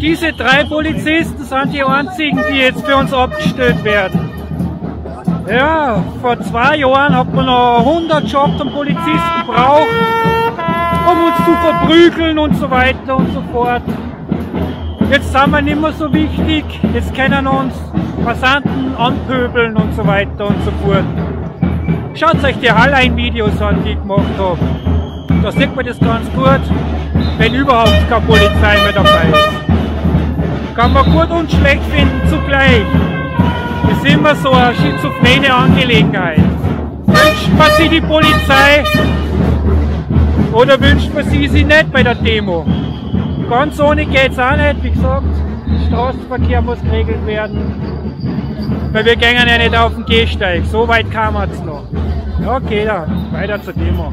Diese drei Polizisten sind die einzigen, die jetzt für uns abgestellt werden. Ja, vor 2 Jahren hat man noch 100 Jobs an Polizisten gebraucht, um uns zu verprügeln und so weiter und so fort. Jetzt sind wir nicht mehr so wichtig, jetzt können uns Passanten anpöbeln und so weiter und so fort. Schaut euch die Hallein-Videos an, die ich gemacht habe. Da sieht man das ganz gut, wenn überhaupt keine Polizei mehr dabei ist. Kann man gut und schlecht finden zugleich. Das ist immer so eine schizophrene Angelegenheit. Wünscht man sich die Polizei oder wünscht man sie nicht bei der Demo? Ganz ohne geht's auch nicht, wie gesagt. Straßenverkehr muss geregelt werden, weil wir gehen ja nicht auf den Gehsteig. So weit kam es noch. Okay, dann weiter zur Demo.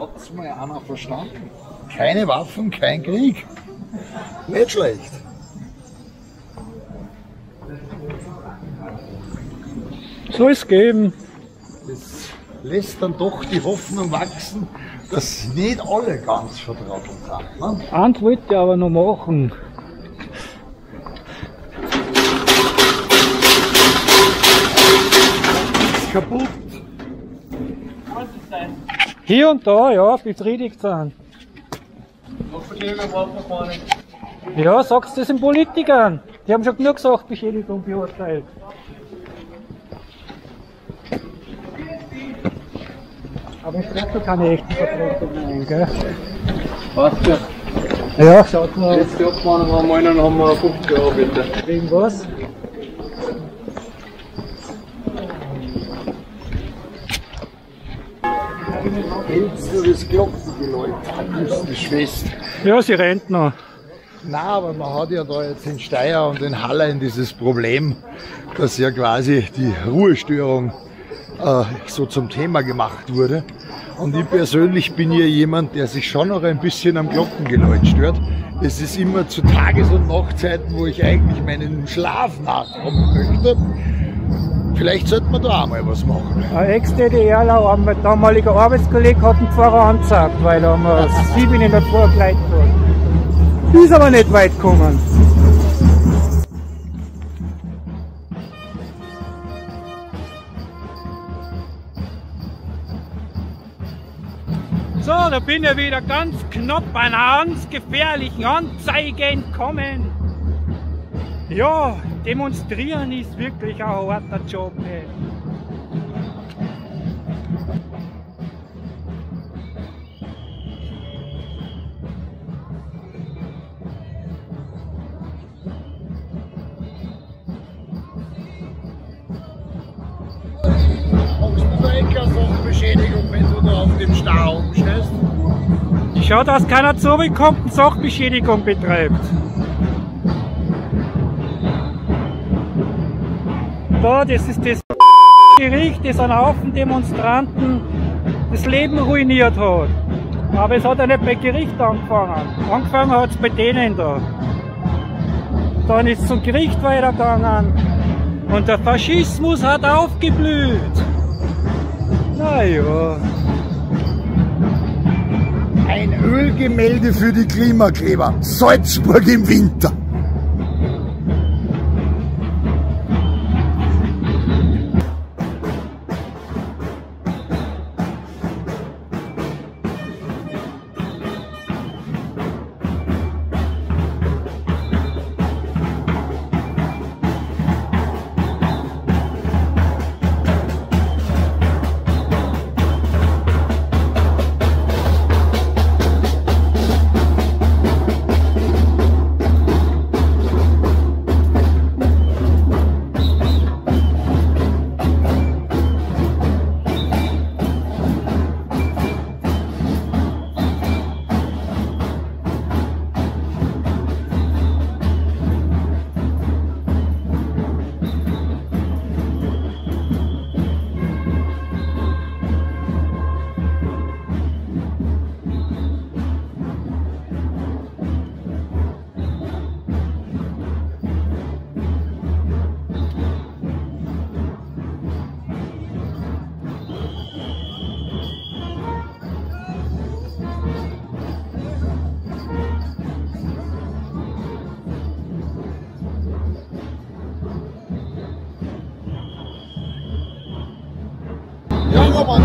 Hat's mal einer verstanden? Keine Waffen, kein Krieg. Nicht schlecht. Soll es geben. Das lässt dann doch die Hoffnung wachsen, dass nicht alle ganz vertraut sind. Ne? Eins wollte ich aber noch machen. Ist kaputt. Hier und da, ja, befriedigt sind. Ja, sagst du das den Politikern? Die haben schon genug gesagt, Beschädigung beurteilt. Aber ich treffe keine echten Vertretungen ein, gell? Passt ja. Ja, schaut mal. Letztes Jahr gefahren haben wir einen, haben wir 50 Euro bitte. Wegen was? Hältst du das Glockengeläut? Das ist die Schwester. Ja, sie rennt noch. Nein, aber man hat ja da jetzt in Steyr und in Hallein dieses Problem, dass ja quasi die Ruhestörung so zum Thema gemacht wurde. Und ich persönlich bin ja jemand, der sich schon noch ein bisschen am Glockengeläut stört. Es ist immer zu Tages- und Nachtzeiten, wo ich eigentlich meinen Schlaf nachkommen möchte. Vielleicht sollte man da auch mal was machen. Ein Ex-DDRler, ein damaliger Arbeitskollege, hat den Pfarrer angezeigt, weil er um 7 in der Pfarrer geleitet hat. Die ist aber nicht weit gekommen. So, da bin ich wieder ganz knapp an ganz gefährlichen Anzeige entkommen. Ja, demonstrieren ist wirklich ein harter Job, ey. Machst du da echt keine Sachbeschädigung, wenn du da auf dem Stau umstehst? Ich schau, dass keiner zurückkommt und Sachbeschädigung betreibt. Da, das ist das Gericht, das einen Haufen Demonstranten das Leben ruiniert hat. Aber es hat ja nicht bei Gericht angefangen. Angefangen hat es bei denen da. Dann ist zum Gericht weitergegangen und der Faschismus hat aufgeblüht. Naja. Ein Ölgemälde für die Klimakleber. Salzburg im Winter.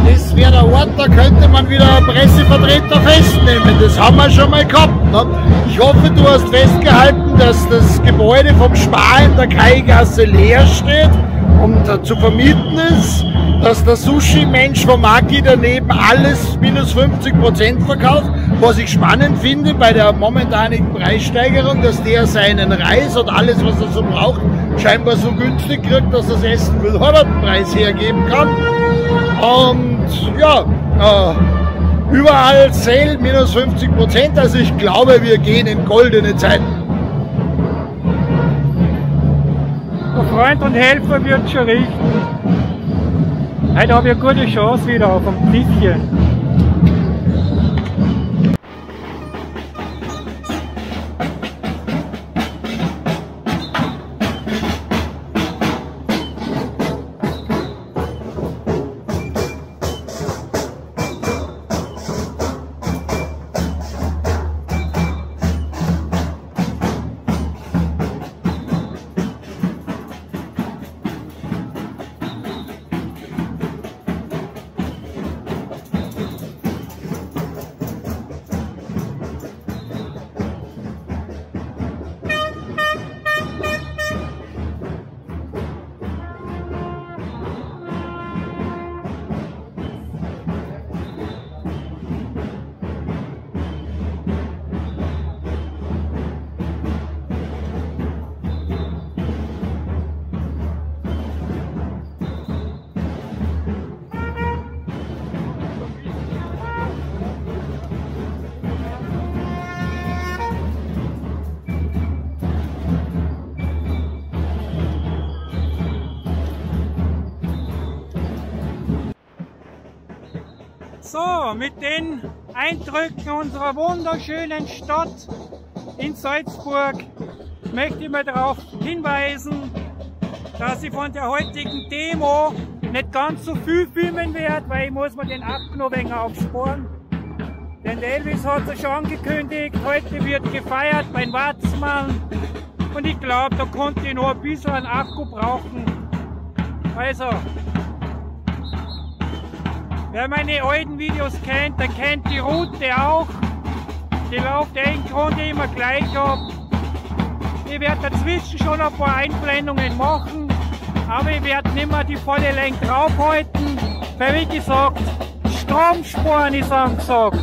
Das wäre der Ort, da könnte man wieder einen Pressevertreter festnehmen. Das haben wir schon mal gehabt. Ne? Ich hoffe, du hast festgehalten, dass das Gebäude vom Spar in der Kaigasse leer steht und zu vermieten ist, dass der Sushi-Mensch von Maki daneben alles minus 50% verkauft. Was ich spannend finde bei der momentanigen Preissteigerung, dass der seinen Reis und alles, was er so braucht, scheinbar so günstig kriegt, dass er das Essen für den Heimatpreis hergeben kann. Und ja, überall Sale minus 50%, also ich glaube, wir gehen in goldene Zeiten. Der Freund und Helfer wird schon richten. Heute habe ich eine gute Chance wieder auf ein bisschen. So, mit den Eindrücken unserer wunderschönen Stadt in Salzburg möchte ich mal darauf hinweisen, dass ich von der heutigen Demo nicht ganz so viel filmen werde, weil ich muss mir den Akku noch ein wenig aufsparen. Denn der Elvis hat es schon angekündigt, heute wird gefeiert beim Watzmann und ich glaube, da konnte ich noch ein bisschen einen Akku brauchen. Also, wer meine alten Videos kennt, der kennt die Route auch. Die läuft im Grunde immer gleich ab. Ich werde dazwischen schon ein paar Einblendungen machen, aber ich werde nicht mehr die volle Länge draufhalten, weil wie gesagt, Strom sparen ist angesagt.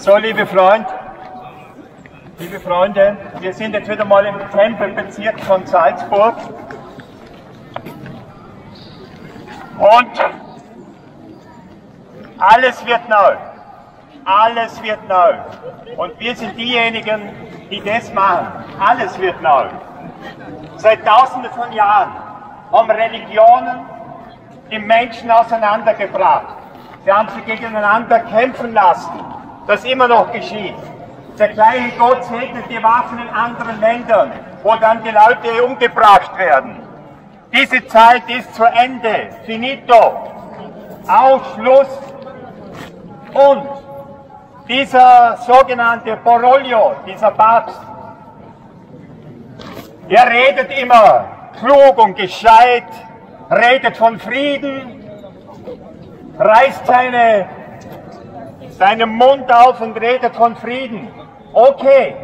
So, liebe Freunde, wir sind jetzt wieder mal im Tempelbezirk von Salzburg. Und alles wird neu. Alles wird neu. Und wir sind diejenigen, die das machen. Alles wird neu. Seit Tausenden von Jahren haben Religionen die Menschen auseinandergebracht. Sie haben sie gegeneinander kämpfen lassen. Das immer noch geschieht. Der gleiche Gott segnet die Waffen in anderen Ländern, wo dann die Leute umgebracht werden. Diese Zeit ist zu Ende. Finito. Ausschluss. Und dieser sogenannte Boroglio, dieser Papst, der redet immer klug und gescheit, redet von Frieden, reißt seinen Mund auf und redet von Frieden. Okay,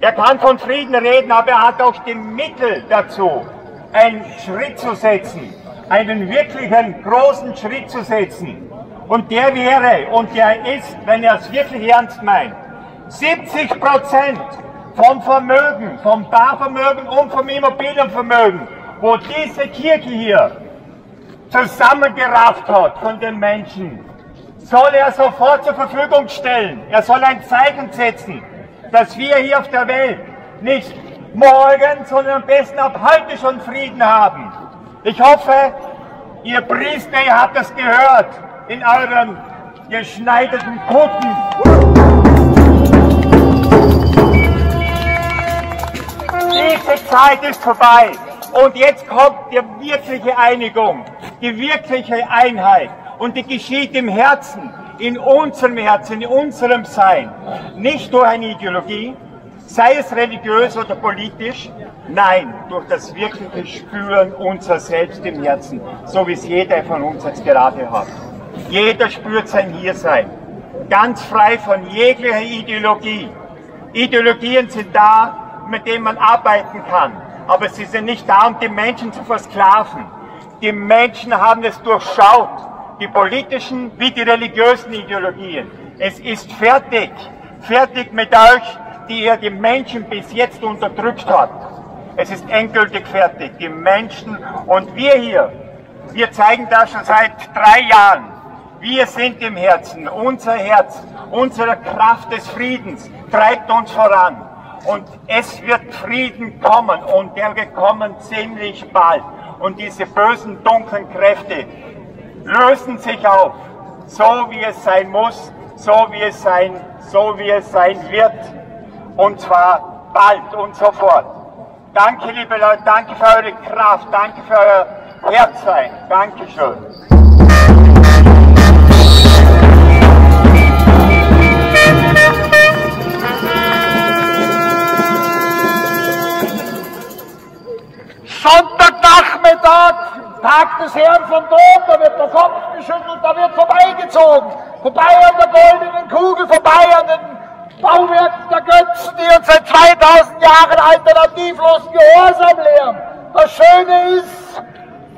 er kann von Frieden reden, aber er hat auch die Mittel dazu, einen Schritt zu setzen, einen wirklichen großen Schritt zu setzen. Und der wäre, und der ist, wenn er es wirklich ernst meint, 70% vom Vermögen, vom Barvermögen und vom Immobilienvermögen, wo diese Kirche hier zusammengerafft hat von den Menschen, soll er sofort zur Verfügung stellen. Er soll ein Zeichen setzen, dass wir hier auf der Welt nicht morgen, sondern am besten ab heute schon Frieden haben. Ich hoffe, ihr Priester, ihr habt das gehört in euren geschneideten Kutten. Diese Zeit ist vorbei und jetzt kommt die wirkliche Einigung, die wirkliche Einheit. Und die geschieht im Herzen, in unserem Herzen, in unserem Sein. Nicht durch eine Ideologie, sei es religiös oder politisch, nein, durch das wirkliche Spüren unser Selbst im Herzen, so wie es jeder von uns jetzt gerade hat. Jeder spürt sein Hiersein, ganz frei von jeglicher Ideologie. Ideologien sind da, mit denen man arbeiten kann, aber sie sind nicht da, um die Menschen zu versklaven. Die Menschen haben es durchschaut. Die politischen wie die religiösen Ideologien. Es ist fertig. Fertig mit euch, die ihr die Menschen bis jetzt unterdrückt habt. Es ist endgültig fertig. Die Menschen und wir hier, wir zeigen das schon seit 3 Jahren. Wir sind im Herzen. Unser Herz, unsere Kraft des Friedens treibt uns voran. Und es wird Frieden kommen. Und der wird kommen ziemlich bald. Und diese bösen, dunklen Kräfte lösen sich auf, so wie es sein muss, so wie es sein wird, und zwar bald und sofort. Danke, liebe Leute, danke für eure Kraft, danke für euer Herzsein, Dankeschön. Sonntagnachmittag! Tag des Herrn vom Dom, da wird der Kopf geschüttelt, da wird vorbeigezogen. Vorbei an der goldenen Kugel, vorbei an den Bauwerken der Götzen, die uns seit 2000 Jahren alternativlosen Gehorsam lehren. Das Schöne ist,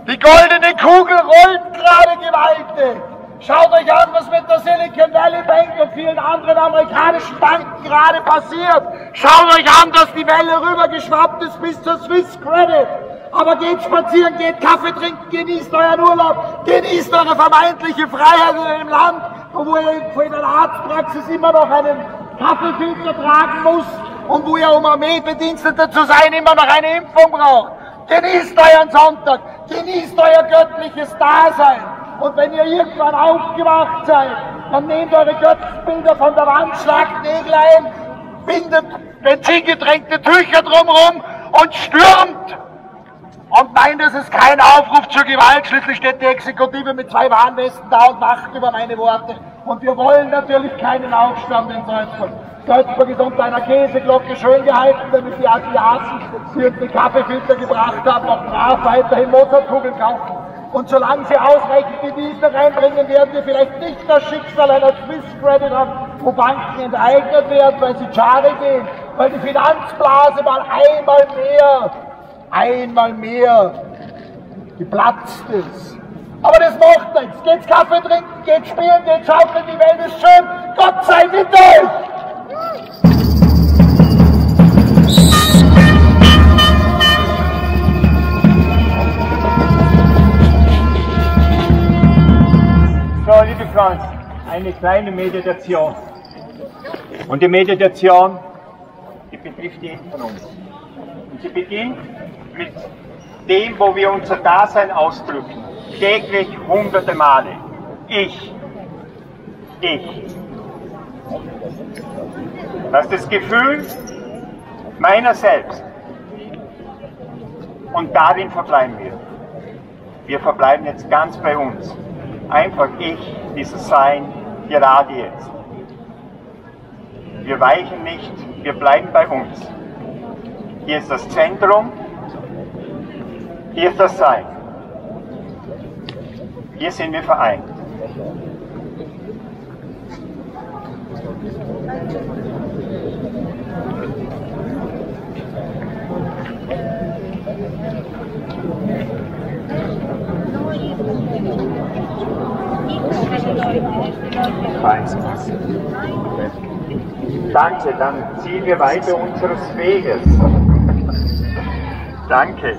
die goldene Kugel rollt gerade gewaltig. Schaut euch an, was mit der Silicon Valley Bank und vielen anderen amerikanischen Banken gerade passiert. Schaut euch an, dass die Welle rübergeschwappt ist bis zur Swiss Credit. Aber geht spazieren, geht Kaffee trinken, genießt euren Urlaub, genießt eure vermeintliche Freiheit in einem Land, wo ihr in der Arztpraxis immer noch einen Kaffeefilter tragen muss und wo ihr, um Armeebediensteter zu sein, immer noch eine Impfung braucht. Genießt euren Sonntag, genießt euer göttliches Dasein. Und wenn ihr irgendwann aufgewacht seid, dann nehmt eure Götzenbilder von der Wand, schlagt Nägel ein, bindet benzingetränkte Tücher drumherum und stürmt. Und nein, das ist kein Aufruf zur Gewalt, schließlich steht die Exekutive mit 2 Warnwesten da und wacht über meine Worte. Und wir wollen natürlich keinen Aufstand in Salzburg. Salzburg ist unter einer Käseglocke schön gehalten, damit die Asiaten, die uns den Kaffeefilter gebracht haben, noch brav weiterhin Mozartkugeln kaufen. Und solange sie ausreichend Devisen reinbringen, werden wir vielleicht nicht das Schicksal einer Swiss Credit haben, wo Banken enteignet werden, weil sie schade gehen, weil die Finanzblase mal einmal mehr geplatzt ist. Aber das macht nichts. Geht's Kaffee trinken, geht's spielen, geht's schaukeln, die Welt ist schön. Gott sei mit euch! So, liebe Freunde, eine kleine Meditation. Und die Meditation, die betrifft jeden von uns. Und sie beginnt mit dem, wo wir unser Dasein ausdrücken. Täglich hunderte Male. Ich. Dass das Gefühl meiner selbst und darin verbleiben wir. Wir verbleiben jetzt ganz bei uns. Einfach ich, dieses Sein, gerade jetzt. Wir weichen nicht, wir bleiben bei uns. Hier ist das Zentrum, hier ist das Sein. Hier sind wir vereint. Danke, dann ziehen wir weiter unseres Weges. Danke.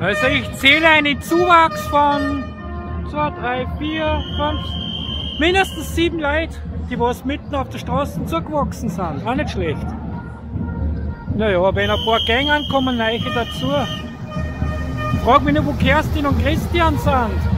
Also ich zähle einen Zuwachs von 2, 3, 4, 5, mindestens 7 Leute, die was mitten auf der Straße zugewachsen sind. Auch nicht schlecht. Naja, wenn ein paar Gänge ankommen, Leiche dazu. Frag mich nur, wo Kerstin und Christian sind.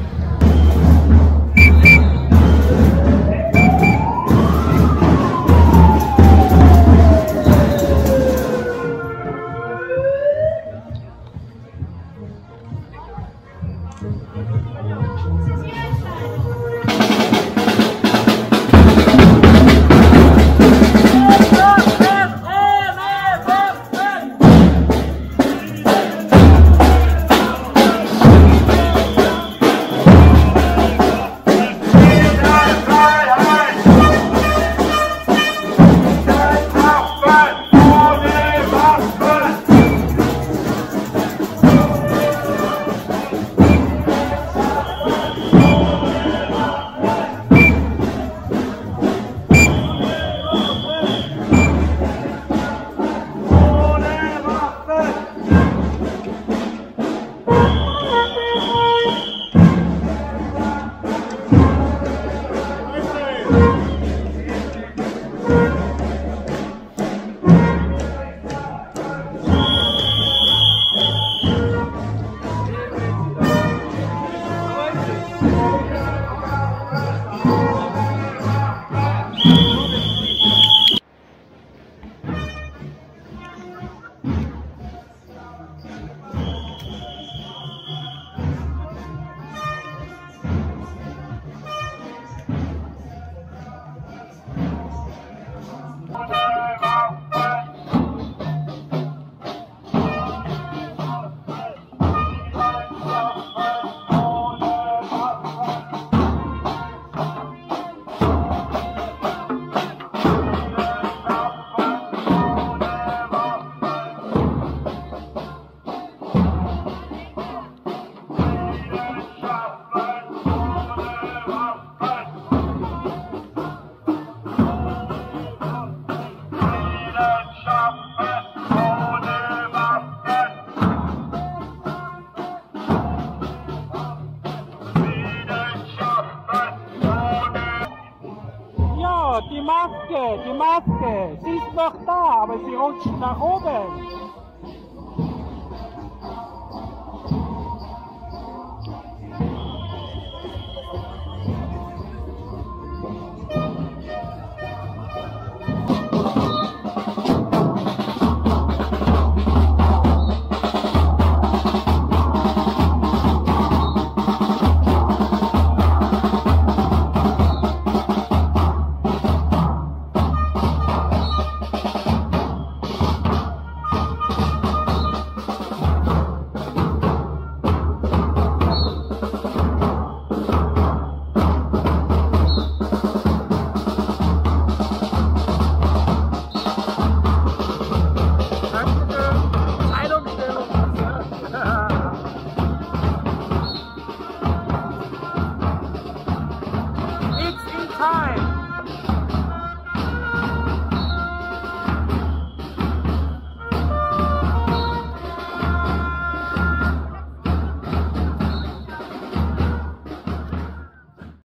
Die Maske, sie ist noch da, aber sie rutscht nach oben.